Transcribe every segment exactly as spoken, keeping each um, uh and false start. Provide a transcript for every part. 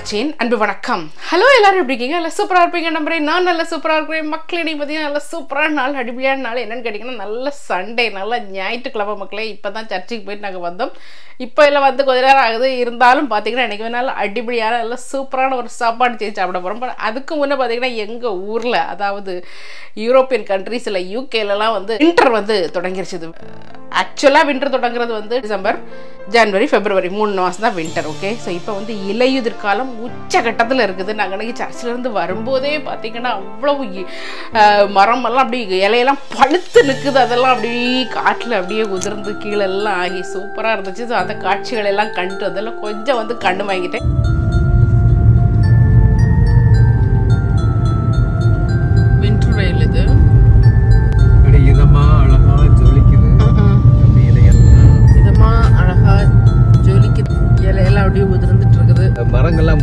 Archin and Bivanakkam. Hello, Ella Rigging, a super arping number, none a super arping, McClady, a super and all Hadibian Nalin and getting another Sunday, Nala night club of McClay, Patan Chachi, Bitnagavadam, Ipella, the Kodara, Irndalum, Pathina, and Eganal, Adibiana, Supran or Sapan Change Abdabam, but Adakuna Padina, younger Urla, the European countries like U K, allow the intervada, Totangashi. Actually, winter is December, January, February, moon was the winter, okay? So, இப்போ வந்து இலையுதிர் காலம் உச்சகட்டத்துல இருக்குது நாங்க சர்ச்சில இருந்து வரும்போதே பாத்தீங்கன்னா அவ்வளவு மரம் எல்லாம் அப்படியே இலையெல்லாம் பழுத்து நிக்குது அதெல்லாம் அப்படியே காத்துல அப்படியே உதிர்ந்து கீழ எல்லாம் ஆகி சூப்பரா இருந்துச்சு அந்த காட்சிகள் எல்லாம் கண்டு அதெல்லாம் கொஞ்சம் வந்து கண்ணு வாங்கிட்டேன் விண்டர் ரயில் இது அப்படியே இதமா அழகா ஜொலிக்குது அப்படியே இலையெல்லாம் இதமா அழகா ஜொலிக்குது இலையெல்லாம் அப்படியே மரங்கள்லாம்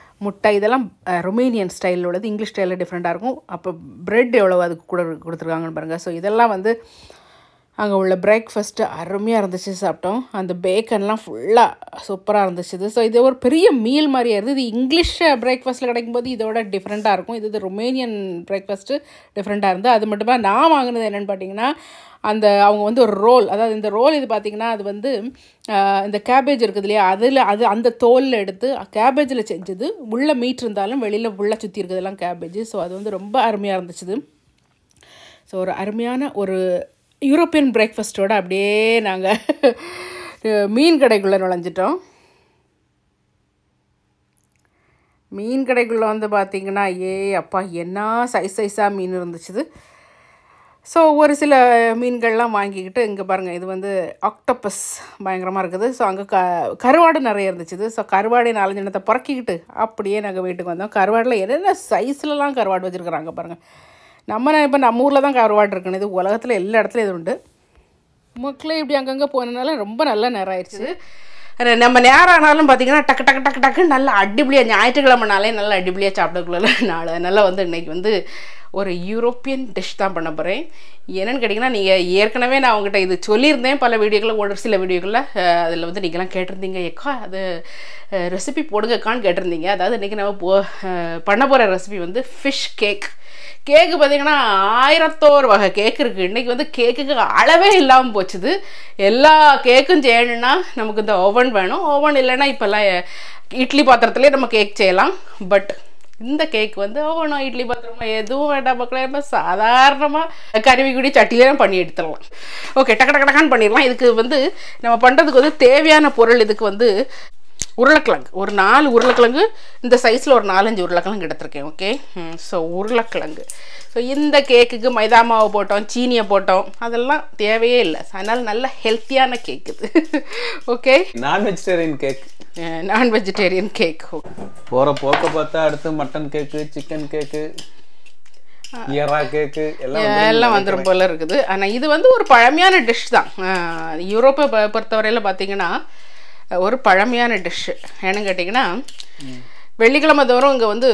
முட்டை இதெல்லாம் ரொமேனியன் ஸ்டைலில் உள்ளது இங்கிலீஷ் ஸ்டைலில் டிஃப்ரெண்ட்டாக இருக்கும் அப்போ பிரெட் எவ்வளோ அதுக்கு கூட கொடுத்துருக்காங்கன்னு பாருங்கள் ஸோ இதெல்லாம் வந்து அங்கே உள்ள பிரேக்ஃபாஸ்ட்டு அருமையாக இருந்துச்சு சாப்பிட்டோம் அந்த பேக்கன்லாம் ஃபுல்லாக சூப்பராக இருந்துச்சு ஸோ இது ஒரு பெரிய மீல் மாதிரியாக இருந்தது இது இங்கிலீஷ் பிரேக்ஃபாஸ்ட்டில் கிடைக்கும்போது இதோட டிஃப்ரெண்ட்டாக இருக்கும் இது இது ரொமேனியன் பிரேக்ஃபாஸ்ட்டு டிஃப்ரெண்ட்டாக இருந்தது அது மட்டுமே நான் வாங்கினது என்னென்னு பார்த்தீங்கன்னா அந்த அவங்க வந்து ஒரு ரோல் அதாவது இந்த ரோல் இது பார்த்தீங்கன்னா அது வந்து இந்த கேபேஜ் இருக்குது இல்லையா அதில் அது அந்த தோலில் எடுத்து கேபேஜில் செஞ்சது உள்ளே மீட் இருந்தாலும் வெளியில் உள்ளே சுற்றி இருக்கிறதெல்லாம் கேபேஜ் ஸோ அது வந்து ரொம்ப அருமையாக இருந்துச்சு ஸோ ஒரு அருமையான ஒரு யூரோப்பியன் பிரேக்ஃபாஸ்ட்டோடு அப்படியே நாங்கள் மீன் கடைக்குள்ளே நுழைஞ்சிட்டோம் மீன் கடைக்குள்ளே வந்து பார்த்திங்கன்னா ஏ அப்பா என்ன சைஸ் சைஸாக மீன் இருந்துச்சு ஸோ ஒரு சில மீன்கள்லாம் வாங்கிக்கிட்டு இங்கே பாருங்கள் இது வந்து ஆக்டோபஸ் பயங்கரமாக இருக்குது ஸோ அங்கே க கருவாடு நிறைய இருந்துச்சு ஸோ கருவாடை நாலஞ்சு இடத்தை புறக்கிக்கிட்டு அப்படியே நாங்கள் வீட்டுக்கு வந்தோம் கருவாடில் என்னென்ன சைஸ்லலாம் கருவாடு வச்சுருக்குறாங்க பாருங்கள் நம்ம இப்போ நம்ம ஊரில் தான் கருவாடு இருக்குன்னு இது உலகத்தில் எல்லா இடத்துலையும் இது உண்டு மக்களே இப்படி அங்கங்கே போனதுனால ரொம்ப நல்லா நேரம் ஆயிடுச்சு நம்ம நேரம் ஆனாலும் பார்த்திங்கன்னா டக்கு டக்கு டக்கு டக்கு நல்லா அடிப்படியாக ஞாயிற்றுக்கிழமைனாலே நல்லா அடிப்படியாக சாப்பிடக்குள்ள நாள் அதனால் வந்து இன்றைக்கி வந்து ஒரு யூரோப்பியன் டிஷ் தான் பண்ண போகிறேன் என்னென்னு கேட்டிங்கன்னா நீங்கள் ஏற்கனவே நான் அவங்ககிட்ட இது சொல்லியிருந்தேன் பல வீடியோக்களில் ஒரு சில வீடியோக்களில் அதில் வந்து நீங்கள்லாம் கேட்டிருந்தீங்க எக்கா அது ரெசிபி போடுங்கக்கான்னு கேட்டிருந்தீங்க அதாவது இன்றைக்கி நம்ம போ பண்ண போகிற ரெசிபி வந்து ஃபிஷ் கேக் கேக்கு பார்த்திங்கன்னா ஆயிரத்தோரு வகை கேக் இருக்குது இன்றைக்கி வந்து கேக்குக்கு அளவே இல்லாமல் போச்சுது எல்லா கேக்கும் செய்யணுன்னா நமக்கு இந்த ஓவன் வேணும் ஓவன் இல்லைன்னா இப்போல்லாம் இட்லி பாத்திரத்துலேயே நம்ம கேக் செய்யலாம் பட் இந்த கேக் வந்து ஓவனும் இட்லி பாத்திரமா எதுவும் வேண்டாம் பார்க்கலாம் இப்போ சாதாரணமாக கருவிக்குடி சட்டியிலே பண்ணி எடுத்துடலாம் ஓகே டக்கு டக்கு டக்கான்னு பண்ணிடலாம் இதுக்கு வந்து நம்ம பண்ணுறதுக்கு வந்து தேவையான பொருள் இதுக்கு வந்து உருளைக்கிழங்கு ஒரு நாலு உருளைக்கிழங்கு இந்த சைஸில் ஒரு நாலஞ்சு உருளைக்கிழங்கு எடுத்திருக்கேன் ஓகே ஸோ உருளைக்கிழங்கு ஸோ இந்த கேக்குக்கு மைதா மாவு போட்டோம் சீனியை போட்டோம் அதெல்லாம் தேவையே இல்லை அதனால் நல்ல ஹெல்த்தியான கேக் இது ஓகே நான் வெஜிடேரியன் கேக் நான் வெஜிடேரியன் கேக் போகிற போக்க பார்த்தா அடுத்து மட்டன் கேக்கு சிக்கன் கேக்கு எல்லாம் வந்துடும் போல இருக்குது ஆனால் இது வந்து ஒரு பழமையான டிஷ் தான் யூரோப்பை பொறுத்தவரையில் பார்த்தீங்கன்னா ஒரு பழமையான டிஷ்ஷு ஏன்னு கேட்டிங்கன்னா வெள்ளிக்கிழமை தோறும் இங்கே வந்து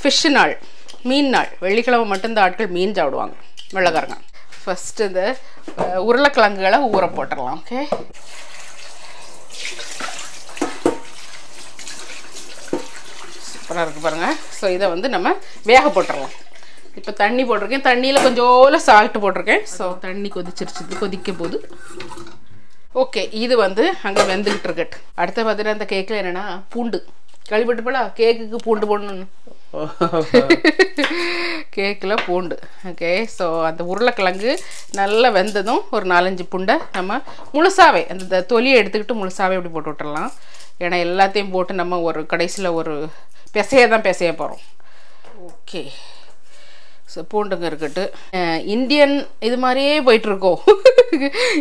ஃபிஷ்ஷு நாள் மீன் நாள் வெள்ளிக்கிழமை மட்டும்தான் ஆட்கள் மீன் சாப்பிடுவாங்க வெள்ளைக்காரங்க ஃபஸ்ட்டு இந்த உருளைக்கிழங்குகளை ஊற போட்டுடலாம் ஓகே சூப்பராக இருக்குது பாருங்கள் ஸோ இதை வந்து நம்ம வேக போட்டுடலாம் இப்போ தண்ணி போட்டிருக்கேன் தண்ணியில் கொஞ்சோல சால்ட்டு போட்டிருக்கேன் ஸோ தண்ணி கொதிச்சிருச்சு கொதிக்கும் போது ஓகே இது வந்து அங்கே வெந்துக்கிட்டு இருக்கட்டு அடுத்து பார்த்தீங்கன்னா இந்த கேக்கில் என்னென்னா பூண்டு கழிப்பட்டுப்படா கேக்குக்கு பூண்டு போடணும்னு கேக்கில் பூண்டு ஓகே ஸோ அந்த உருளைக்கிழங்கு நல்லா வெந்ததும் ஒரு நாலஞ்சு பூண்டை நம்ம முழுசாவே அந்த தொலியை எடுத்துக்கிட்டு முழுசாவே இப்படி போட்டு விட்டுடலாம் ஏன்னா எல்லாத்தையும் போட்டு நம்ம ஒரு கடைசியில் ஒரு பிசைய தான் பிசைய போகிறோம் ஓகே ஸோ பூண்டுங்க இருக்கட்டு இந்தியன் இது மாதிரியே போயிட்டுருக்கோம்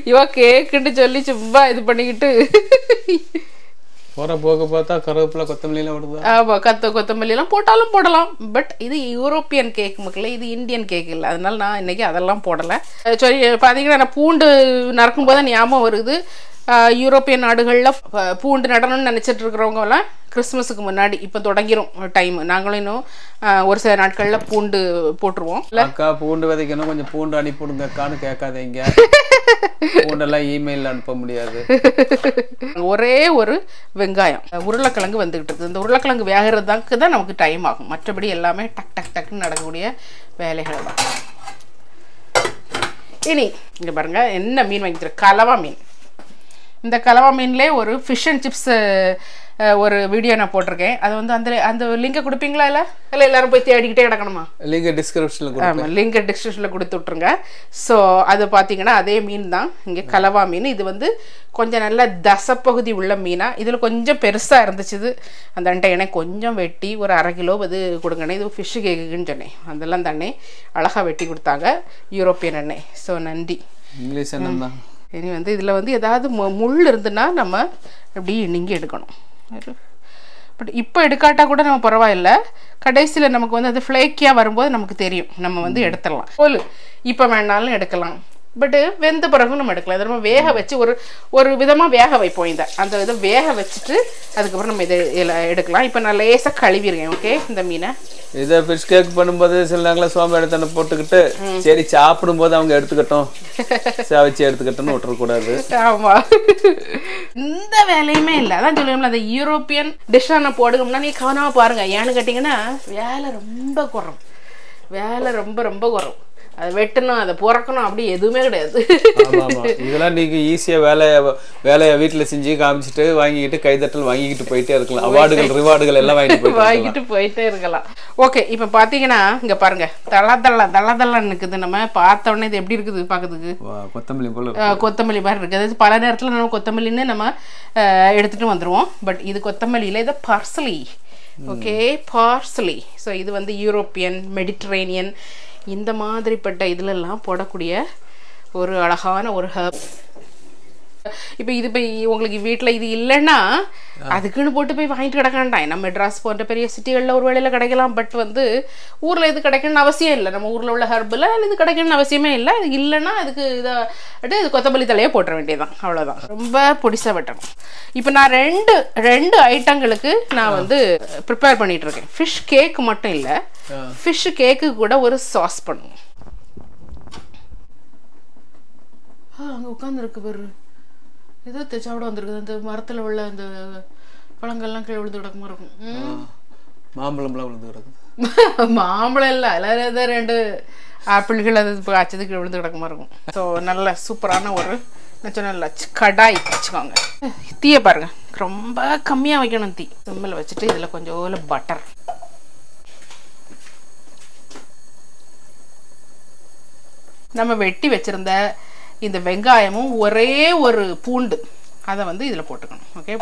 இவா கேக்குன்னு சொல்லி சும்மா இது பண்ணிக்கிட்டு போற போக பார்த்தா கருவேப்பிலை கொத்தமல்லிலாம் வருது. ஆமா, கத்த கொத்தமல்லிலாம் போட்டாலும் போடலாம். பட் இது யூரோப்பியன் கேக் மக்களே, இது இந்தியன் கேக் இல்லை. அதனால நான் இன்னைக்கு அதெல்லாம் போடலை. சரி, பார்த்தீங்கன்னா நான் பூண்டு நறுக்கும் போது ஞாபகம் வருது. யூரோப்பிய நாடுகளில் பூண்டு நடணும்னு நினச்சிட்டு இருக்கிறவங்கலாம் கிறிஸ்மஸுக்கு முன்னாடி இப்போ தொடங்கிடும் டைம். நாங்களும் இன்னும் ஒரு சில நாட்களில் பூண்டு போட்டுருவோம். அக்கா பூண்டு விதைக்கணும், கொஞ்சம் பூண்டு அனுப்பிவிடுங்க அக்கான்னு கேட்காதீங்க. பூண்டெல்லாம் இமெயிலில் அனுப்ப முடியாது. ஒரே ஒரு வெங்காயம், உருளைக்கிழங்கு வந்துக்கிட்டு இருக்குது. இந்த உருளைக்கிழங்கு வேகிறதுக்கு தான் நமக்கு டைம் ஆகும். மற்றபடி எல்லாமே டக் டக் டக்குன்னு நடக்கக்கூடிய வேலைகள் தான். இனி இங்கே பாருங்கள் என்ன மீன் வாங்கிக்கிறேன், கலவா மீன். இந்த கலவா மீன்லேயே ஒரு ஃபிஷ் அண்ட் சிப்ஸு ஒரு வீடியோ நான் போட்டிருக்கேன். அது வந்து அந்த அந்த லிங்கை கொடுப்பீங்களா? இல்லை இல்லை எல்லோரும் போய் தேடிக்கிட்டே கிடக்கணுமா? லிங்க் டிஸ்கிரிப்ஷனில், ஆமாம் லிங்க் டிஸ்கிரிப்ஷனில் கொடுத்து விட்ருங்க. ஸோ அது பார்த்தீங்கன்னா அதே மீன் தான் இங்கே, கலவா மீன். இது வந்து கொஞ்சம் நல்ல தசப்பகுதி உள்ள மீனாக, இதில் கொஞ்சம் பெருசாக இருந்துச்சுது. அந்த அண்டை எனக்கு கொஞ்சம் வெட்டி ஒரு அரை கிலோ இது கொடுங்கண்ணே, இது ஃபிஷ்ஷு கேக்குன்னு சொன்னேன். அதெல்லாம் தானே அழகாக வெட்டி கொடுத்தாங்க யூரோப்பியன் அண்ணே. ஸோ நன்றி. இங்கிலீஷ் அண்ணன் தான். இனி வந்து இதில் வந்து ஏதாவது முள் இருந்துன்னா நம்ம அப்படி நீங்கி எடுக்கணும். பட் இப்போ எடுக்காட்டா கூட நம்ம பரவாயில்லை. கடைசியில் நமக்கு வந்து அது ஃப்ளேக்கியாக வரும்போது நமக்கு தெரியும், நம்ம வந்து எடுத்துடலாம். போல் இப்போ வேணாலும் எடுக்கலாம். பட்டு வெந்த பிறகு நம்ம எடுக்கலாம். இதை நம்ம வேக வச்சு ஒரு ஒரு விதமாக வேக வைப்போம். இதை அந்த இதை வேக வச்சுட்டு அதுக்கப்புறம் நம்ம இதை எடுக்கலாம். இப்போ நான் லேசாக கழுவிருக்கேன். ஓகே, இந்த மீனை இதை ஃபிஷ் கேக் பண்ணும்போது சில நாங்களே சோம்பேறி தண்ணி போட்டுக்கிட்டு சரி சாப்பிடும்போது அவங்க எடுத்துக்கட்டும் சாவிச்சு எடுத்துக்கட்டும்னு விட்டுறக்கூடாது. ஆமாம், இந்த வேலையுமே இல்லை. அதான் சொல்லுவோம்ல, அந்த யூரோப்பியன் டிஷ்ஷாக நான் போடுக்கோம்னா நீ கவனமாக பாருங்கள். ஏன்னு கேட்டிங்கன்னா வேலை ரொம்ப குறம், வேலை ரொம்ப ரொம்ப குறம். அது வெட்டணும், அதை பொறக்கணும், அப்படி எதுவுமே கிடையாது. இதெல்லாம் நீங்கள் ஈஸியாக வேலையை வேலையை வீட்டில் செஞ்சு காமிச்சிட்டு வாங்கிக்கிட்டு கைதட்டல் வாங்கிக்கிட்டு போயிட்டே இருக்கலாம். அவார்டுகள் ரிவார்டுகள் எல்லாம் வாங்கிட்டு வாங்கிட்டு போயிட்டே இருக்கலாம். ஓகே, இப்போ பார்த்தீங்கன்னா இங்கே பாருங்கள் தள்ள தள்ள தள்ள தள்ளன்னு இருக்குது. நம்ம பார்த்தோன்னே இது எப்படி இருக்குது பார்க்குறதுக்கு, கொத்தமல்லி போல் கொத்தமல்லி மாதிரி இருக்குது. அது பல நேரத்தில் நம்ம கொத்தமல்லின்னு நம்ம எடுத்துகிட்டு வந்துடுவோம். பட் இது கொத்தமல்லியில் இதை பார்சலி. Okay, parsley. ஸோ இது வந்து யூரோப்பியன் மெடிட்ரேனியன் இந்த மாதிரிப்பட்ட இதுலெல்லாம் போடக்கூடிய ஒரு அழகான ஒரு ஹர்ப். இப்போ இது போய் உங்களுக்கு வீட்டில் இது இல்லைன்னா அதுக்குன்னு போட்டு போய் வாங்கிட்டு கிடக்காண்டாய். நம்ம மெட்ராஸ் போன்ற பெரிய சிட்டிகளில் ஒரு வேளையில் கிடைக்கலாம். பட் வந்து ஊரில் இது கிடைக்கணும்னு அவசியம் இல்லை. நம்ம ஊரில் உள்ள ஹர்பில் இது கிடைக்கணும்னு அவசியமே இல்லை. அது இல்லைன்னா அதுக்கு இதாட்டு இது கொத்தமல்லி தலையே போட்டுற வேண்டியதுதான், அவ்வளோதான். ரொம்ப பொடிசாக வெட்டணும். இப்போ நான் ரெண்டு ரெண்டு ஐட்டங்களுக்கு நான் வந்து ப்ரிப்பேர் பண்ணிகிட்ருக்கேன். ஃபிஷ் கேக் மட்டும் இல்லை, ஃபிஷ் கேக்கு கூட ஒரு சாஸ் பண்ணுவோம். அங்கே உட்காந்துருக்கு பாரு, ஏதோ சாப்பிட வந்திருக்குது. அந்த மரத்தில் உள்ள அந்த பழங்கள்லாம் கீழே விழுந்து கிடக்குமா இருக்கும். மாம்பழம்லாம் விழுந்து கிடக்கும். மாம்பழம் இல்லை, அதில் ஏதோ ரெண்டு ஆப்பிள்கள் அது காய்ச்சது கீழே விழுந்து கிடக்குமா இருக்கும். ஸோ நல்ல சூப்பரான ஒரு நான் சொன்ன கடாய் வச்சுக்கோங்க. தீயை பாருங்கள், ரொம்ப கம்மியாக வைக்கணும் தீ. சிம்மில் வச்சுட்டு இதில் கொஞ்சம் பட்டர், நம்ம வெட்டி வச்சுருந்த இந்த வெங்காயமும் ஒரே ஒரு பூண்டு அதை வந்து இதில் போட்டுக்கணும். ஓகே,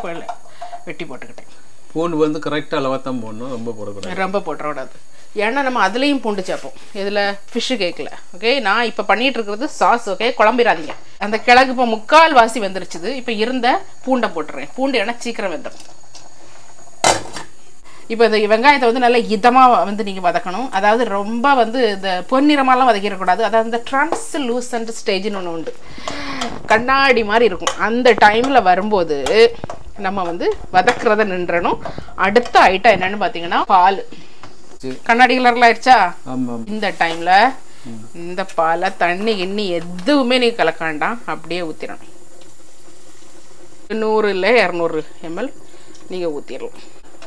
வெட்டி போட்டுக்கிட்டேன். பூண்டு வந்து கரெக்டாக அளவாக தான் போடணும், ரொம்ப போடக்கூடாது, ரொம்ப போட்டுறக்கூடாது. ஏன்னா நம்ம அதுலேயும் பூண்டு சேர்ப்போம் இதில் ஃபிஷ்ஷு கேக்கில். ஓகே, நான் இப்போ பண்ணிகிட்டு இருக்கிறது சாஸ். ஓகே, குழம்பிடாதீங்க. அந்த கிழங்கு இப்போ முக்கால் வாசி வெந்துருச்சுது. இப்போ இருந்த பூண்டை போட்டுறேன். பூண்டு ஏன்னா சீக்கிரம் வெந்துடும். இப்போ இந்த வெங்காயத்தை வந்து நல்லா இதமாக வந்து நீங்கள் வதக்கணும். அதாவது ரொம்ப வந்து இந்த பொன்னிறமாலாம் வதக்கிடக்கூடாது. அதாவது இந்த டிரான்ஸ்லூசன்ட் ஸ்டேஜ்னு ஒன்று உண்டு, கண்ணாடி மாதிரி இருக்கும். அந்த டைமில் வரும்போது நம்ம வந்து வதக்கிறத நின்றணும். அடுத்த ஐட்டம் என்னன்னு பார்த்தீங்கன்னா பால். கண்ணாடி கலரில் ஆயிடுச்சா? இந்த டைமில் இந்த பாலை தண்ணி எண்ணி எதுவுமே நீ கலக்காண்டாம், அப்படியே ஊற்றிடணும். நூறு இல்லை இரநூறு எம்எல் நீங்கள் ஊற்றிடலாம்.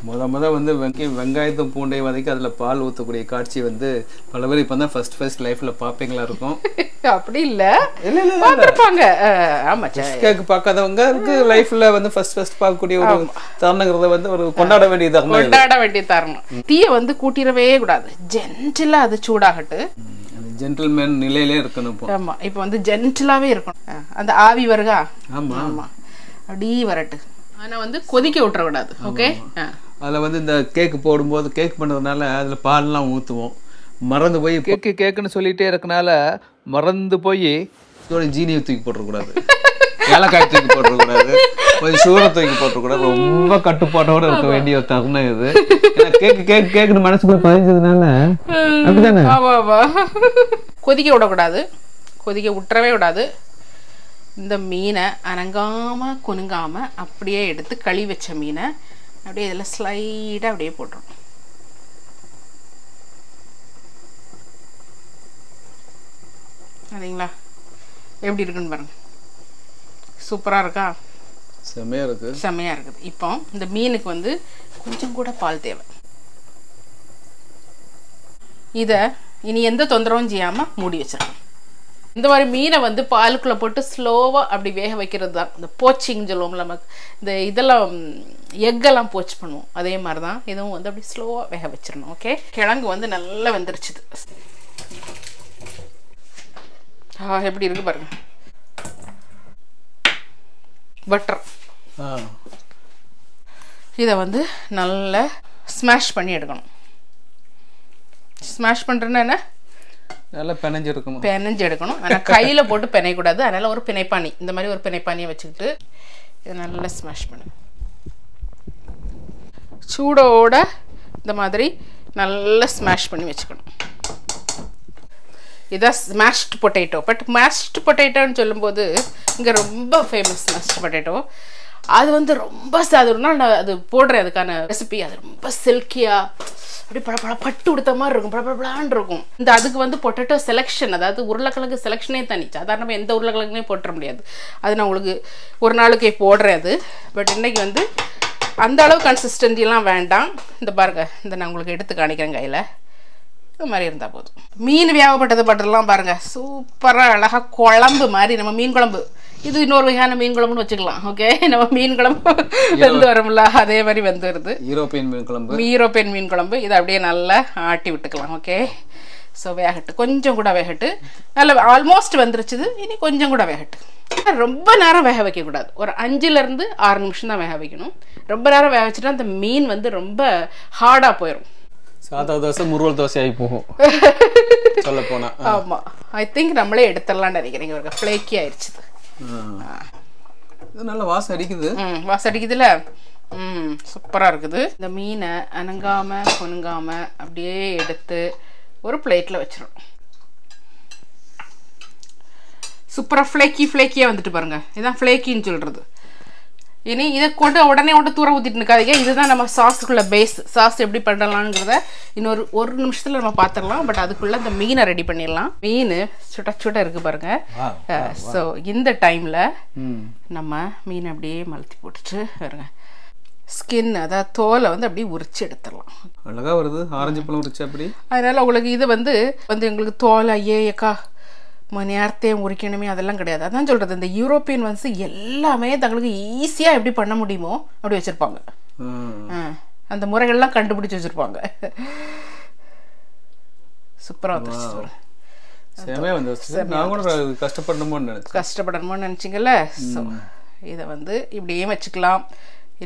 முத முத வந்து வெங்க வெங்காயத்தும் பூண்டையும் வதக்கி அதில் பால் ஊற்றக்கூடிய காட்சி வந்து பல பேர் இப்போ தான் ஃபர்ஸ்ட் ஃபர்ஸ்ட் லைஃப்பில் பார்ப்பீங்களா இருக்கும். அப்படி இல்லை, பார்த்துருப்பாங்க. ஆமாம், கேக்கு பார்க்காதவங்க வந்து லைஃப்பில் வந்து ஃபர்ஸ்ட் ஃபர்ஸ்ட் பார்க்கக்கூடிய ஒரு தருணங்கிறத வந்து ஒரு கொண்டாட வேண்டியது கொண்டாட வேண்டிய தருணம். தீயை வந்து கூட்டிடவே கூடாது, ஜென்டிலாக அது சூடாகட்டு. ஜென்டில்மேன் நிலையிலே இருக்கணும். ஆமாம், இப்போ வந்து ஜென்டிலாகவே இருக்கணும். அந்த ஆவி வருகா, ஆமாம் ஆமாம், அப்படி வரட்டு. ஆனால் வந்து கொதிக்க விட்டுறக்கூடாது. ஓகே, அதில் வந்து இந்த கேக்கு போடும்போது கேக் பண்ணுறதுனால அதில் பால்லாம் ஊற்றுவோம். மறந்து போய் கேக்கு கேக்குன்னு சொல்லிகிட்டே இருக்கனால மறந்து போய் இதோட ஜீனியை தூக்கி போட்டுறக்கூடாது. ஏலக்காய் தூக்கி போட்டுக்கூடாது, கொஞ்சம் சூற தூக்கி போட்டுக்கூடாது, ரொம்ப கட்டுப்பாட்டோட இருக்க வேண்டிய ஒரு தருணம் இது. கேக்கு கேக்கு கேக்குன்னு மனசுக்குள்ள பதிஞ்சதுனால அப்படிதானே. கொதிக்க விடக்கூடாது, கொதிக்க விட்டுறவே விடாது. இந்த மீனை அனங்காமல் குனுங்காமல் அப்படியே எடுத்து களி வச்ச மீனை அப்படியே இதில் ஸ்லைடாக அப்படியே போட்டுரும். சரிங்களா, எப்படி இருக்குன்னு பாருங்க. சூப்பராக இருக்கா? செம்மையாக இருக்குது, செம்மையாக இருக்குது. இப்போ இந்த மீனுக்கு வந்து கொஞ்சம் கூட பால் தேவை. இதை இனி எந்த தொந்தரவும் செய்யாமல் மூடி வச்சிருக்கோம். இந்த மாதிரி மீனை வந்து பாலுக்குள்ளே போட்டு ஸ்லோவாக அப்படி வேக வைக்கிறது தான் இந்த போச்சிங் சொல்லுவோம்ல. நமக்கு இந்த இதெல்லாம் எக்கெல்லாம் போச்சு பண்ணுவோம், அதே மாதிரி தான் இதுவும் வந்து அப்படி ஸ்லோவாக வேக வச்சிடணும். ஓகே, கிழங்கு வந்து நல்லா வெந்துருச்சுது. ஆ, எப்படி இருக்குது பாருங்க. பட்டர் இதை வந்து நல்லா ஸ்மாஷ் பண்ணி எடுக்கணும். ஸ்மாஷ் பண்ணுறேன்னா என்ன, நல்லா பெனஞ்சு எடுக்கணும், பெனஞ்சு எடுக்கணும். ஆனால் கையில் போட்டு பிணையக்கூடாது, அதனால் ஒரு பிணைப்பானி, இந்த மாதிரி ஒரு பிணைப்பானியை வச்சுக்கிட்டு இதை நல்லா ஸ்மாஷ் பண்ணு. சூடோட இந்த மாதிரி நல்லா ஸ்மாஷ் பண்ணி வச்சுக்கணும். இதான் ஸ்மாஷ்டு பொட்டேட்டோ. பட் மேஷ்டு பொட்டேட்டோன்னு சொல்லும்போது இங்கே ரொம்ப ஃபேமஸ் மேஷ்டு பொட்டேட்டோ. அது வந்து ரொம்ப சாதுனா நான் அது போடுறேன், அதுக்கான ரெசிபி. அது ரொம்ப சில்கியாக அப்படி பல பல பட்டு கொடுத்த மாதிரி இருக்கும், பல பலபலான் இருக்கும். இந்த அதுக்கு வந்து பொட்டேட்டோ செலெக்ஷன், அதாவது உருளைக்கிழங்கு செலெக்ஷனே தனி. சாதாரணமாக எந்த உருளைக்கிழங்குனே போட்டுற முடியாது, அது நான் உங்களுக்கு ஒரு நாளுக்கே போடுறது. பட் இன்றைக்கி வந்து அந்த அளவு கன்சிஸ்டன்சிலாம் வேண்டாம். இந்த பாருங்க, இந்த நான் உங்களுக்கு எடுத்து காணிக்கிறேன் கையில். இது மாதிரி இருந்தால் போதும். மீன் வியாபப்பட்டது பட்டெல்லாம் பாருங்கள், சூப்பராக அழகாக குழம்பு மாதிரி. நம்ம மீன் குழம்பு, இது இன்னொரு வகையான மீன் குழம்புன்னு வச்சுக்கலாம். ஓகே, நம்ம மீன் குழம்பு வந்து வரும்ல, அதே மாதிரி வந்து வருது யூரோப்பியன் மீன் குழம்பு. யூரோப்பியன் மீன் குழம்பு இதை அப்படியே நல்லா ஆட்டி விட்டுக்கலாம். ஓகே, ஸோ வேகட்டு, கொஞ்சம் கூட வேகட்டு. நல்லா ஆல்மோஸ்ட் வந்துருச்சுது, இனி கொஞ்சம் கூட வேகட்டு. ரொம்ப நேரம் வேக வைக்கக்கூடாது, ஒரு அஞ்சுலேருந்து ஆறு நிமிஷம் தான் வேக வைக்கணும். ரொம்ப நேரம் வேக வச்சுட்டா அந்த மீன் வந்து ரொம்ப ஹார்டாக போயிடும். சாதா தோசை முருகல் தோசை ஆகி போகும் சொல்ல போனால். ஆமாம், ஐ திங்க் நம்மளே எடுத்துடலான்னு நினைக்கிறேங்க. ஒரு ஃப்ளேக்கி ஆயிடுச்சு, இது நல்லா வாசம் அடிக்குது. ம், வாசம் அடிக்குதுல்ல. ம், சூப்பராக இருக்குது. இந்த மீனை அணுங்காமல் பொணுங்காமல் அப்படியே எடுத்து ஒரு பிளேட்டில் வச்சிடும். சூப்பராக ஃப்ளேக்கி ஃப்ளேக்கியாக வந்துட்டு பாருங்கள். இதுதான் ஃப்ளேக்கின்னு சொல்கிறது. இனி இதை கொண்டு உடனே உடனே தூர ஊற்றிட்டு இருக்காதிங்க. இதுதான் நம்ம சாஸுக்குள்ள பேஸ். சாஸ் எப்படி பண்ணலாங்கிறத இன்னொரு ஒரு நிமிஷத்தில் நம்ம பார்த்துடலாம். பட் அதுக்குள்ளே இந்த மீனை ரெடி பண்ணிடலாம். மீன் சுட்ட சுட்ட இருக்குது பாருங்கள். ஸோ இந்த டைமில் நம்ம மீன் அப்படியே மலத்தி போட்டுட்டு வருங்க. ஸ்கின், அதாவது தோலை வந்து அப்படியே உரிச்சு எடுத்துடலாம். அழகாக வருது, ஆரஞ்சு பழம் உரிச்சு அப்படி. அதனால் உங்களுக்கு இது வந்து வந்து எங்களுக்கு தோலை ஏக்கா மணி நேரத்தையும் உரிக்கணுமே அதெல்லாம் கிடையாது. அதான் சொல்கிறது, இந்த யூரோப்பியன் வந்து எல்லாமே தங்களுக்கு ஈஸியாக எப்படி பண்ண முடியுமோ அப்படி வச்சுருப்பாங்க. அந்த முறைகள்லாம் கண்டுபிடிச்சி வச்சுருப்பாங்க. சூப்பராக வந்துருச்சு. கஷ்டப்படணுமோன்னு நினச்சி கஷ்டப்படணுமோன்னு நினச்சிங்கல்ல. ஸோ இதை வந்து இப்படியே வச்சுக்கலாம்,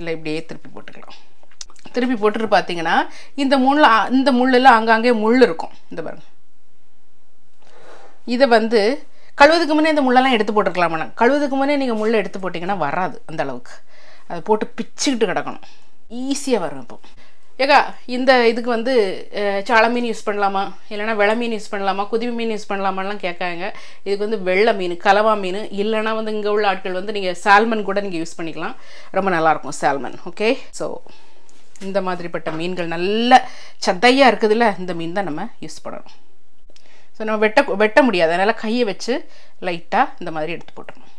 இல்லை இப்படியே திருப்பி போட்டுக்கலாம். திருப்பி போட்டுட்டு பார்த்தீங்கன்னா இந்த முள், இந்த முள்ளெல்லாம் அங்கங்கே முள் இருக்கும். இந்த பாருங்கள், இதை வந்து கழுவுதுக்கு முன்னே இந்த முள்ளெல்லாம் எடுத்து போட்டுருக்கலாம்னா, கழுவுதுக்கு முன்னே நீங்கள் முள்ளை எடுத்து போட்டிங்கன்னா வராது. அந்த அளவுக்கு அதை போட்டு பிச்சுக்கிட்டு கிடக்கணும், ஈஸியாக வரும். இப்போ ஏக்கா இந்த இதுக்கு வந்து சாள மீன் யூஸ் பண்ணலாமா, இல்லைனா வெள்ளை மீன் யூஸ் பண்ணலாமா, குதிவி மீன் யூஸ் பண்ணலாமான்லாம் கேட்காங்க. இதுக்கு வந்து வெள்ளை மீன், கலவா மீன், இல்லைனா வந்து இங்கே உள்ள ஆட்கள் வந்து நீங்கள் சால்மன் கூட நீங்கள் யூஸ் பண்ணிக்கலாம். ரொம்ப நல்லாயிருக்கும் சால்மன். ஓகே, ஸோ இந்த மாதிரிப்பட்ட மீன்கள் நல்ல சதையாக இருக்குதுல்ல, இந்த மீன் தான் நம்ம யூஸ் பண்ணணும். ஸோ நம்ம வெட்ட வெட்ட முடியாது, அதனால் கையை வச்சு லைட்டாக இந்த மாதிரி எடுத்து போட்டுருணும்.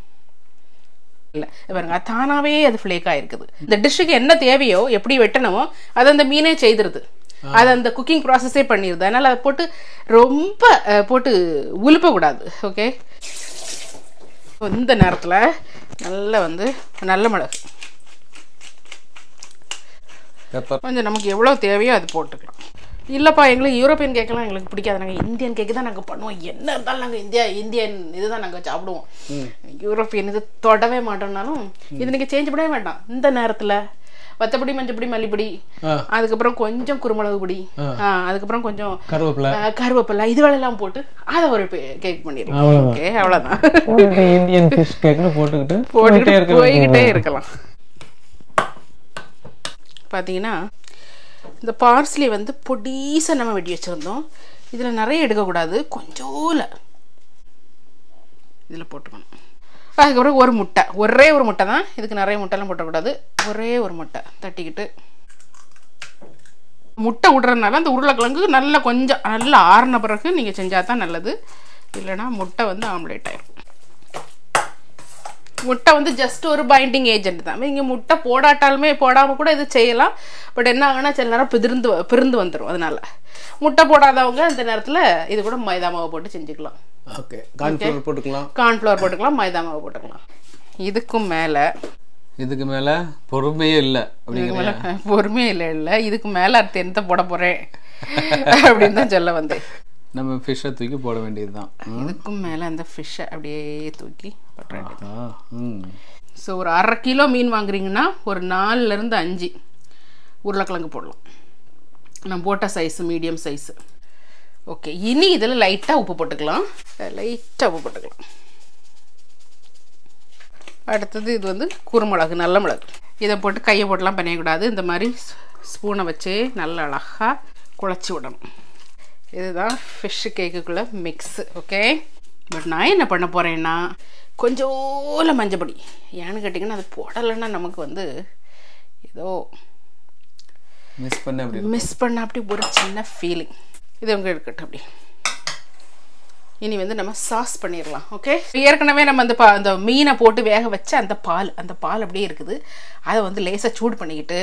இல்லை பாருங்க, தானாகவே அது ஃப்ளேக்காக இருக்குது. இந்த டிஷ்ஷுக்கு என்ன தேவையோ, எப்படி வெட்டணுமோ அதை அந்த மீனே செய்திருது, அதை அந்த குக்கிங் ப்ராசஸே பண்ணிடுது. அதனால் அதை போட்டு ரொம்ப போட்டு உலுப்பக்கூடாது. ஓகே, இந்த நேரத்தில் நல்லா வந்து நல்ல மிளகு, கொஞ்சம் நமக்கு எவ்வளோ தேவையோ அது போட்டுக்கலாம். இல்லைப்பா எங்களுக்கு யூரோப்பியன் கேக்கெல்லாம் எங்களுக்கு பிடிக்காது, நாங்கள் இந்தியன் கேக்கு தான் நாங்கள் பண்ணுவோம், என்ன இருந்தாலும் நாங்கள் இந்தியா இந்தியன் இது தான் நாங்கள் சாப்பிடுவோம், யூரோப்பியன் இது தொடவே மாட்டோம்னாலும் இது நீங்கள் சேஞ்ச் பண்ணவே வேண்டாம். இந்த நேரத்தில் வத்தப்படி மஞ்சப்படி மல்லிப்படி அதுக்கு அப்புறம் கொஞ்சம் குருமிளகு பொடி அதுக்கு அப்புறம் கொஞ்சம் கருவேப்பிலை கருவேப்பிலை இதுவெல்லாம் போட்டு அத ஒரு கேக் பண்ணிரலாம் ஓகே அவ்வளவுதான் ஒரு இந்தியன் ஃபிஷ் கேக்ல போட்டுக்கிட்டு போட்டுட்டே இருக்கலாம் போயிட்டே இருக்கலாம் பாத்தீங்கன்னா இந்த பார்ஸ்லி வந்து பொடிசா நம்ம வெட்டி வச்சிருந்தோம் இதுல நிறைய எடுக்க கூடாது கொஞ்சோல இதல போட்டுக்கணும் அதுக்கு அப்புறம் ஒரு முட்டை ஒரே ஒரு முட்டை தான் இதுக்கு நிறைய முட்டை எல்லாம் போட கூடாது ஒரே ஒரு முட்டை தட்டிக்கிட்டு முட்டை உடறனால அந்த உருளைக்கிழங்கு நல்ல கொஞ்சம் நல்ல ஆறன பிறகு நீங்க செஞ்சா தான் நல்லது இல்லனா முட்டை வந்து ஆம்லெட் ஆயிடும் முட்டை வந்து ஜஸ்ட் ஒரு பைண்டிங் ஏஜென்ட் தான் நீங்க முட்டை போடாட்டாலுமே போடாம கூட இது செய்யலாம் பட் என்ன ஆகும்னா சில நேரம் பிதிர்ந்து பிரிந்து வந்துரும் அதனால முட்டை போடாதவங்க அந்த நேரத்துல இது கூட மைதா மாவு போட்டு செஞ்சுக்கலாம் ஓகே கார்ன் ஃப்ளவர் போட்டுக்கலாம் கார்ன் ஃப்ளவர் போட்டுக்கலாம் மைதா மாவு போட்டுக்கலாம் இதுக்கு மேல இதுக்கு மேல பொறுமையே இல்ல அப்படிங்கறீங்க பொறுமையே இல்ல இல்ல இதுக்கு மேல அத எந்த போட போறேன் அப்படி தான் சொல்ல வந்தேன் நம்ம ஃபிஷ் தூக்கி போட வேண்டியதுதான் இதுக்கு மேல அந்த ஃபிஷ் அப்படியே தூக்கி போட வேண்டியதுதான் சோ ஒரு அரை கிலோ மீன் வாங்குறீங்கன்னா ஒரு நாலுல இருந்து அஞ்சு உருளைக்கிழங்கு போடலாம் நம்ம போட்ட சைஸ் மீடியம் சைஸ் ஓகே இனி இதில் லைட்டாக உப்பு போட்டுக்கலாம் லைட்டாக உப்பு போட்டுக்கலாம் அடுத்தது இது வந்து குறுமிளகு நல்ல மிளகு இதை போட்டு கையை போட்டுலாம் பண்ணியக்கூடாது இந்த மாதிரி ஸ்பூனை வச்சு நல்ல அழகாக குழச்சி விடணும் இதுதான் ஃபிஷ் கேக்குக்குள்ளே மிக்ஸு ஓகே பட் நான் என்ன பண்ண போகிறேன்னா கொஞ்சோல மஞ்சப்பொடி ஏன்னு கேட்டிங்கன்னா அது போடலைன்னா நமக்கு வந்து ஏதோ மிஸ் பண்ண அப்படி மிஸ் பண்ண அப்படி ஒரு சின்ன ஃபீலிங் இது உங்க இருக்கட்டும் அப்படி இனி வந்து நம்ம சாஸ் பண்ணிடலாம் ஓகே ஏற்கனவே நம்ம அந்த அந்த மீனை போட்டு வேக வச்ச அந்த பால் அந்த பால் அப்படியே இருக்குது அதை வந்து லேசாக சூடு பண்ணிக்கிட்டு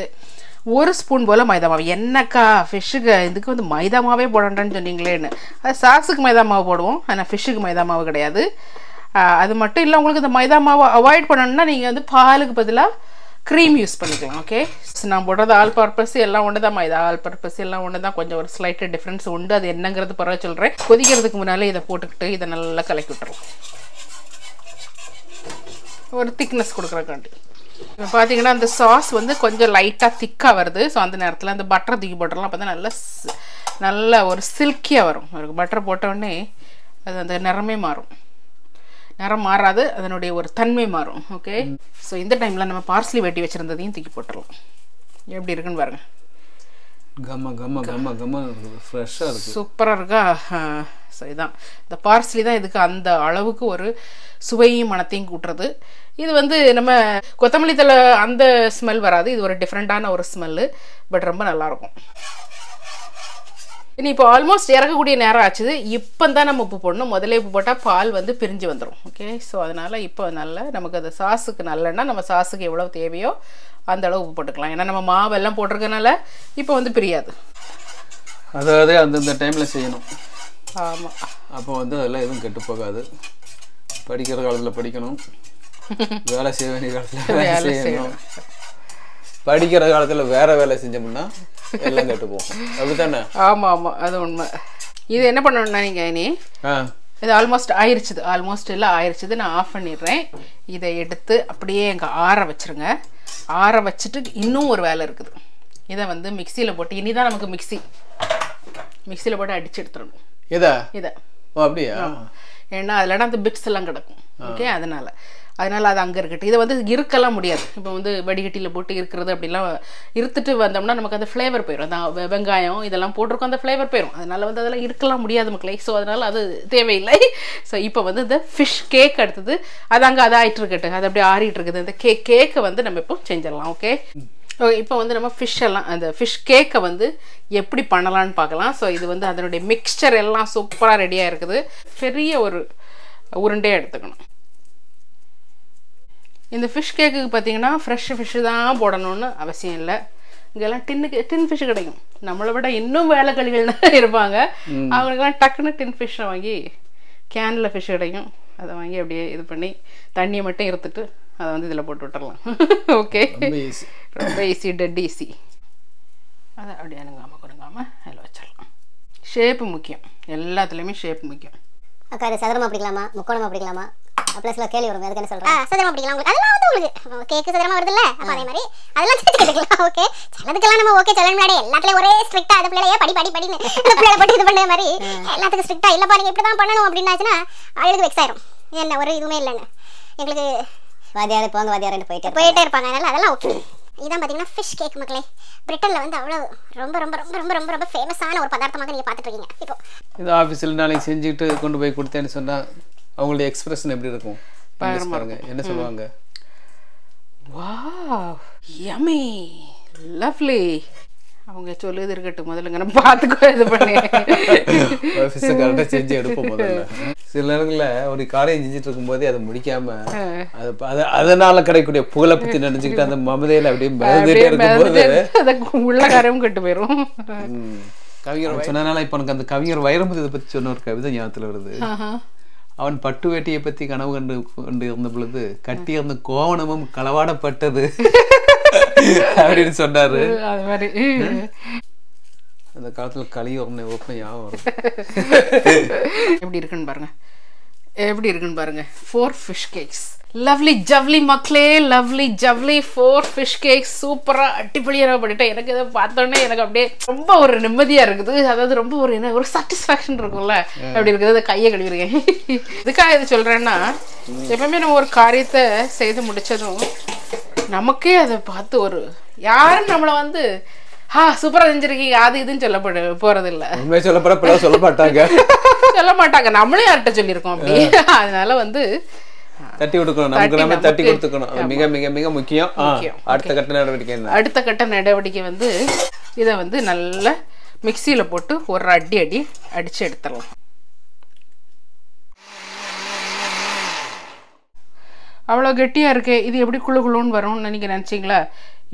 ஒரு ஸ்பூன் போல் மைதா மாவு என்னக்கா ஃபிஷ்ஷுக்கு இதுக்கு வந்து மைதா மாவே போடணுன்னு சொன்னீங்களேன்னு அது சாஸுக்கு மைதா மாவு போடுவோம் ஆனால் ஃபிஷ்ஷுக்கு மைதா மாவு கிடையாது அது மட்டும் இல்லை உங்களுக்கு இந்த மைதா மாவை அவாய்ட் பண்ணணும்னா நீங்கள் வந்து பாலுக்கு பதிலாக க்ரீம் யூஸ் பண்ணிக்கலாம் ஓகே நான் போடுறது ஆல் பர்பஸ் எல்லாம் ஒன்று தான் மைதா ஆல் பர்பஸ் எல்லாம் ஒன்று தான் கொஞ்சம் ஒரு ஸ்லைட்டு டிஃப்ரென்ஸ் உண்டு அது என்னங்கிறது பரவ சொல்கிறேன் கொதிக்கிறதுக்கு முன்னாலே இதை போட்டுக்கிட்டு இதை நல்லா கலக்கி விட்டுருவோம் ஒரு திக்னஸ் கொடுக்குறக்காண்டி இப்போ பார்த்தீங்கன்னா அந்த சாஸ் வந்து கொஞ்சம் லைட்டாக திக்காக வருது ஸோ அந்த நேரத்தில் அந்த பட்டரை தூக்கி போட்டுடலாம் அப்போ தான் நல்லா நல்லா ஒரு சில்கியாக வரும் ஒரு பட்டரை போட்டோடனே அது அந்த நிறமே மாறும் நேரம் மாறாது அதனுடைய ஒரு தன்மை மாறும் ஓகே ஸோ இந்த டைமில் நம்ம பார்ஸ்லி வெட்டி வச்சுருந்ததையும் தூக்கி போட்டுடலாம் எப்படி இருக்குன்னு பாருங்கள் கம்ம கம்ம கம்ம கம்ம ஃப்ரெஷ்ஷாக இருக்குது சூப்பராக இருக்கா ஸோ இதுதான் இந்த பார்ஸ்லி தான் இதுக்கு அந்த அளவுக்கு ஒரு சுவையும் மனத்தையும் கூட்டுறது இது வந்து நம்ம கொத்தமல்லி தழை அந்த ஸ்மெல் வராது இது ஒரு டிஃப்ரெண்ட்டான ஒரு ஸ்மெல்லு பட் ரொம்ப நல்லாயிருக்கும் இனி இப்போ ஆல்மோஸ்ட் இறக்கக்கூடிய நேரம் ஆச்சுது இப்போ தான் நம்ம உப்பு போடணும் முதல்ல உப்பு போட்டால் பால் வந்து பிரிஞ்சு வந்துடும் ஓகே ஸோ அதனால் இப்போ நல்லா நமக்கு அது சாஸுக்கு நல்லன்னா நம்ம சாஸுக்கு எவ்வளோ தேவையோ அந்த அளவு உப்பு போட்டுக்கலாம் ஏன்னா நம்ம மாவெல்லாம் போட்டிருக்கனால இப்போ வந்து பிரியாது அதாவது அந்தந்த டைமில் செய்யணும் ஆமாம் அப்போ வந்து அதெல்லாம் எதுவும் கெட்டு போகாது படிக்கிற காலத்தில் படிக்கணும் வேலை செய்ய வேண்டிய காலத்தில் வேலை செய்யணும் படிக்கிற காலத்தில் வேறு வேலை செஞ்சோம்னா எல்லாம் கெட்டு போகும் அப்படி தானே ஆமாம் ஆமாம் அது உண்மை இது என்ன பண்ணணும்னா நீங்கள் இனி இது ஆல்மோஸ்ட் ஆயிடுச்சுது ஆல்மோஸ்ட் எல்லாம் ஆயிடுச்சுது நான் ஆஃப் பண்ணிடுறேன் இதை எடுத்து அப்படியே எங்கள் ஆற வச்சுருங்க ஆற வச்சுட்டு இன்னும் ஒரு வேலை இருக்குது இதை வந்து மிக்சியில் போட்டு இனி தான் நமக்கு மிக்சி மிக்சியில் போட்டு அடித்து எடுத்துடணும் இதை இதை அப்படியா ஏன்னா அதில்னா அந்த பிட்ஸ் எல்லாம் கிடக்கும் ஓகே அதனால் அதனால் அது அங்கே இருக்கட்டும் இதை வந்து இருக்கலாம் முடியாது இப்போ வந்து வடிகட்டியில் போட்டு இருக்கிறது அப்படிலாம் இருத்துட்டு வந்தோம்னா நமக்கு அந்த ஃப்ளேவர் போயிடும் அந்த வெங்காயம் இதெல்லாம் போட்டிருக்கோம் அந்த ஃப்ளேவர் போயிடும் அதனால் வந்து அதெல்லாம் இருக்கலாம் முடியாது மக்களே ஸோ அதனால் அது தேவையில்லை ஸோ இப்போ வந்து இந்த ஃபிஷ் கேக் எடுத்தது அது அங்கே அது ஆகிட்டு இருக்கட்டும் அது அப்படியே ஆறிட்டு இருக்குது அந்த கேக் கேக்கை வந்து நம்ம இப்போ செஞ்சிடலாம் ஓகே ஓகே இப்போ வந்து நம்ம ஃபிஷ் எல்லாம் அந்த ஃபிஷ் கேக்கை வந்து எப்படி பண்ணலான்னு பார்க்கலாம் ஸோ இது வந்து அதனுடைய மிக்சர் எல்லாம் சூப்பராக ரெடியாக இருக்குது பெரிய ஒரு உருண்டையாக எடுத்துக்கணும் இந்த ஃபிஷ் கேக்குக்கு பார்த்தீங்கன்னா ஃப்ரெஷ் ஃபிஷ்ஷு தான் போடணும்னு அவசியம் இல்லை இங்கெல்லாம் டின்னுக்கு டின் ஃபிஷ் கிடைக்கும் நம்மளை விட இன்னும் வேலை கழிவுகள்லாம் இருப்பாங்க அவங்களுக்கெல்லாம் டக்குன்னு டின் ஃபிஷ்ஷை வாங்கி கேனில் ஃபிஷ் கிடைக்கும் அதை வாங்கி அப்படியே இது பண்ணி தண்ணியை மட்டும் இருத்துட்டு அதை வந்து இதில் போட்டு விட்டுறலாம் ஓகே ரொம்ப ஈஸி டெட் ஈஸி அதை அப்படியே அணுங்காமல் கொடுங்காமல் அதில் வச்சிடலாம் ஷேப்பு முக்கியம் எல்லாத்துலேயுமே ஷேப் முக்கியம் அக்கா இது சதுரமாக பிடிக்கலாமா முக்கோணமாக பிடிக்கலாமா அப்ளஸ்ல கேலி வரும் அதுக்கு என்ன சொல்றேன் சதமா பிடிக்கலாம் உங்களுக்கு அதெல்லாம் வந்து cake is a drama okay. Chalana, okay, Chalana, Latley, or a strict other player, Paddy Paddy Paddy, the strict Tila Paddy, Panama, I will excite and never you may learn. Why they are upon what they are in the poet, Panala. Either Madina fish cake, Maclay, Brittle, and the rumber, rumber, rumber, rumber, famous son or Padakamaki Patrick. The official knowledge in Jit could be good and Sunda only express in every room. Wow, yummy, lovely. I'm going to get to Mother and Path. Silangla or the car engine took Modi at the Mudicama. Other Nalakari could pull up the energy and the Mamma they left him. The Kulakaram could be room. Kavir Sonana Ponkan, the Kavir Viram to the Pachonor, the Yathler. அவன் பட்டு வேட்டியை பத்தி கனவு கண்டு கொண்டிருந்த பொழுது கட்டி அந்த கோவணமும் கலவாடப்பட்டது அப்படினு சொன்னாரு. அது மாதிரி அந்த காலத்துல கலியோர்னே ஒப்ப யாவம் எப்படி இருக்குன்னு பாருங்க. எப்படி இருக்குன்னு பாருங்க. Four fish cakes. Lovely jovely மக்களே, lovely jovely four fish cakes சூப்பரா அடிபளியா பண்ணிட்டே எனக்கு இத பார்த்தேனே எனக்கு அப்படியே ரொம்ப ஒரு நிம்மதியா இருக்குது. அதாவது ரொம்ப ஒரு என்ன ஒரு satisfaction இருக்கும்ல. அப்படி இருக்குது. கையை கழுவிறேன். இதுக்கா இது சொல்றேன்னா எப்பவுமே நம்ம ஒரு காரியத்தை செய்து முடிச்சதும் நமக்கே அத பார்த்து ஒரு யார் நம்மள வந்து ஹா சூப்பரா செஞ்சிருக்கீங்க அது இதுன்னு சொல்ல போறது இல்ல. நம்ம சொல்ல போற பல சொல்ல மாட்டாங்க. சொல்ல மாட்டாங்க. நம்மளே யார்ட்ட சொல்லி இருக்கோம் அப்படி. அதனால வந்து தட்டி கொடுக்கணும் நமக்கு நாம தட்டி கொடுத்துக்கணும் அது மிக மிக மிக முக்கியம் அடுத்த கட்ட நடவடிக்கை என்ன அடுத்த கட்ட நடவடிக்கை வந்து இத வந்து நல்ல மிக்ஸில போட்டு ஒரு அடி அடி அடிச்சு எடுத்துறோம் அவ்ளோ கெட்டியா இருக்கு இது எப்படி குளு குளுன்னு வரும்னு நீங்க நினைச்சீங்களா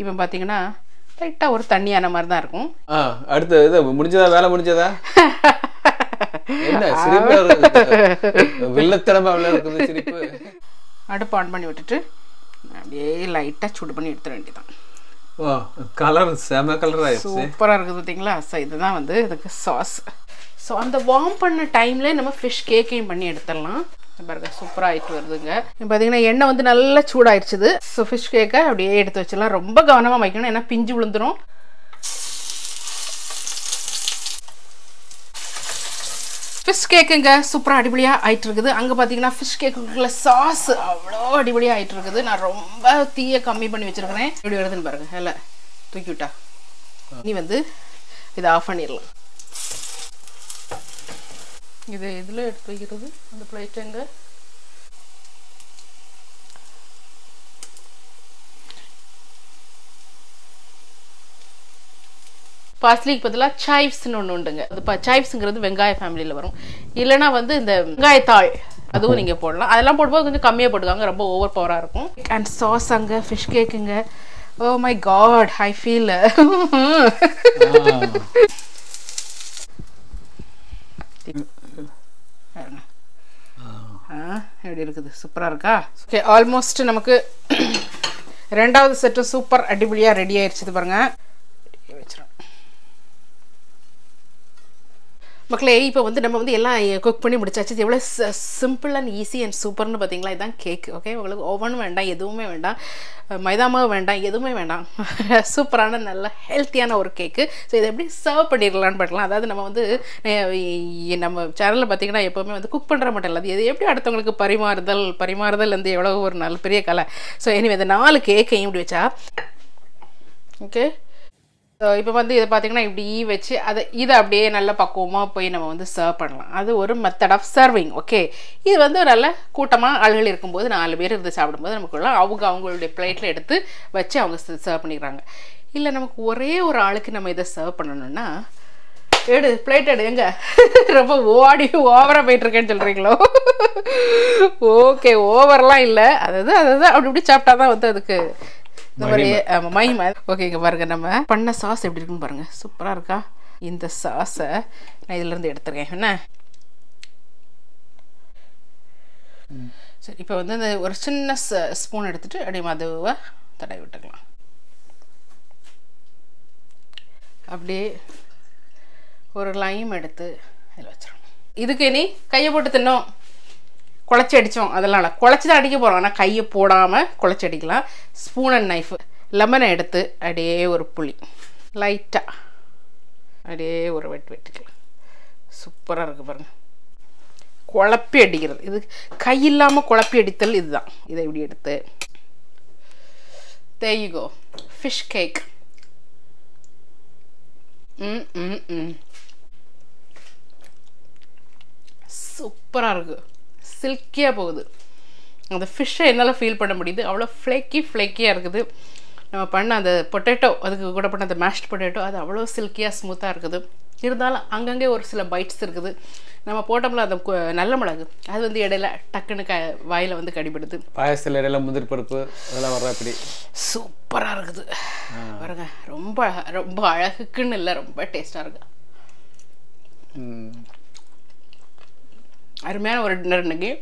இப்போ பாத்தீங்கன்னா லைட்டா ஒரு தண்ணியான மாதிரி தான் இருக்கும் அடுத்து இது முடிஞ்சதா வேலை முடிஞ்சதா என்ன சிரிப்பு வில்லத்தனமா இருக்குது சிரிப்பு அடுப்பு ஆன் பண்ணி விட்டுட்டு அப்படியே லைட்டா சூடு பண்ணி எடுத்து வேண்டியதான் வா கலர் செம கலர் ஆயிடுச்சு சூப்பரா இருக்குது பாத்தீங்களா சோ இதுதான் வந்து இதுக்கு சாஸ் சோ அந்த வார்ம் பண்ண டைம்ல நம்ம fish cake ஐயும் பண்ணி எடுத்துறலாம் பாருங்க சூப்பரா ஆயிட்டு வருதுங்க இப்போ பாத்தீங்கன்னா எண்ணெய் வந்து நல்லா சூடு ஆயிருச்சுது சோ fish cake ஐ அப்படியே எடுத்து வச்சலாம் ரொம்ப கவனமா வைக்கணும் ஏன்னா பிஞ்சு விழுந்துரும் Fish cake is super adibulia aitrugadu. Anga pathina fish cake la sauce avlo adibulia aitrugadu. Na romba theeya kammi panni vechirukken. Idu erudun parunga. Hella thookita. Ni vandu idu off panniralam. Idu idhula eduthu vekirathu. And plate enga. Parsley padala chives nu onnu undunga adha chives ingradhu vengaya family la varum illana vandu indha vengaya thaal adhu neenga podala adha la podum konjam kammiya podukanga romba over power ah irukum and sauce anga fish cake inga oh my god I feel ah edhi irukku super ah iruka okay almost namakku rendavathu set super adibaliya ready aichidhu parunga மக்களே இப்போ வந்து நம்ம வந்து எல்லாம் cook பண்ணி முடிச்சாச்சு இது எவ்வளவு சிம்பிள் அண்ட் ஈஸி அண்ட் சூப்பர்னு பாத்தீங்களா இதான் கேக் ஓகே உங்களுக்கு ஓவன் வேண்டாம் எதுவுமே வேண்டாம் மைதா மாவு வேண்டாம் எதுவுமே வேண்டாம் சூப்பரான நல்ல ஹெல்தியான ஒரு கேக் சோ இத எப்படி சர்வ் பண்ணிரலாம்னு பார்க்கலாம் அதாவது நம்ம வந்து நம்ம சேனல்ல பாத்தீங்கன்னா எப்பவுமே வந்து குக் பண்ற மாட்டோம் இல்ல இது எப்படி அடுத்தவங்களுக்கு பரிமாறுதல் பரிமாறுதல் வந்து எவ்வளவு ஒரு நல்ல பெரிய கலை சோ எனிவே இந்த நாலு கேக்கையும் இப்படி வெச்சா ஓகே So, இப்போ வந்து இத பாத்தீங்கன்னா இப்படி வெச்சு அத இத அப்படியே நல்ல பக்குவமா போய் நம்ம வந்து சர்வ் பண்ணலாம். அது ஒரு மெத்தட் ஆஃப் சர்விங். ஓகே. இது வந்து நல்ல கூட்டமா ஆட்கள் இருக்கும்போது நாலு பேர் இருந்து சாப்பிடும்போது நமக்குள்ள அவங்க அவங்களுடைய பிளேட்ல எடுத்து வச்சு அவங்க சர்வ் பண்ணிக்கறாங்க. இல்ல நமக்கு ஒரே ஒரு ஆளுக்கு நம்ம இத சர்வ் பண்ணனும்னா எடு பிளேட் எடு எங்க ரொம்ப ஓடி ஓவரா போயிட்டு இருக்கேன்னு சொல்றீங்களோ ஓகே ஓவர்லாம் இல்ல அதாவது அதாவது அப்படி இப்படி சாப்பிட்டா தான் வந்து அதுக்கு மகிமா ஓகேங்க பாருங்க நம்ம பண்ண சாஸ் எப்படி இருக்குன்னு பாருங்க சூப்பரா இருக்கா இந்த சாஸை நான் இதுல இருந்து எடுத்துறேன் என்ன சரி இப்போ வந்து ஒரு சின்ன ஸ்பூன் எடுத்துட்டு அப்படியே மதுவா தடவி விட்டுக்கலாம் அப்படியே ஒரு லைம் எடுத்து அதுல வச்சிரணும் இதுக்கு நீ கைய போட்டு தின்னும் கொலச்சடிச்சோம் அதெல்லாம் இல்ல கொலச்சி தான் அடிக்க போறோம் ஆனா கையை போடாம கொலச்சடிக்கலாம் ஸ்பூன் and knife லெமனை எடுத்து அப்படியே ஒரு புளி லைட்டா அப்படியே ஒரு வெட் வெட்டிக்கலாம் சூப்பரா இருக்கு பாருங்க கொலப்பி அடிக்கிறது இது கை இல்லாம கொலப்பி அடித்தல் இதுதான் இதை இப்படி எடுத்து there you go fish cake mm mm mm super ah irukku silky ah pogudhu andha fish ah enala feel panna mudiyudhu avlo flaky flaky ah irukudhu nama panna andha potato adukku kuda panna the mashed potato adu avlo silky ah smooth ah irukudhu irundala angange oru sila bites irukudhu நம்ம போட்டோம்ல அந்த நல்ல மிளகு அது வந்து இடையில டக்குன்னு வாயில வந்து கடிபடுது பாயசத்துல இடையில முந்திரி பருப்பு அதெல்லாம் வர அப்படி சூப்பரா இருக்குது பாருங்க ரொம்ப ரொம்ப அழகுக்குன்னு இல்ல ரொம்ப டேஸ்டா இருக்கு அருமையான ஒரு டின்னர் இன்னைக்கு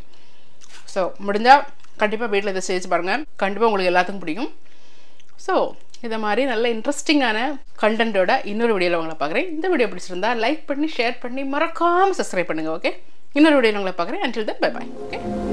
சோ முடிஞ்சா கண்டிப்பா வீட்ல இத செஞ்சு பாருங்க கண்டிப்பா உங்களுக்கு எல்லாத்துக்கும் பிடிக்கும் சோ இத மாதிரி நல்ல இன்ட்ரஸ்டிங்கான கண்டென்ட்டோட இன்னொரு வீடியோல உங்களை பார்க்கறேன் இந்த வீடியோ பிடிச்சிருந்தா லைக் பண்ணி ஷேர் பண்ணி மறக்காம சப்ஸ்கிரைப் பண்ணுங்க ஓகே இன்னொரு வீடியோல உங்களை பார்க்கறேன் until then bye bye okay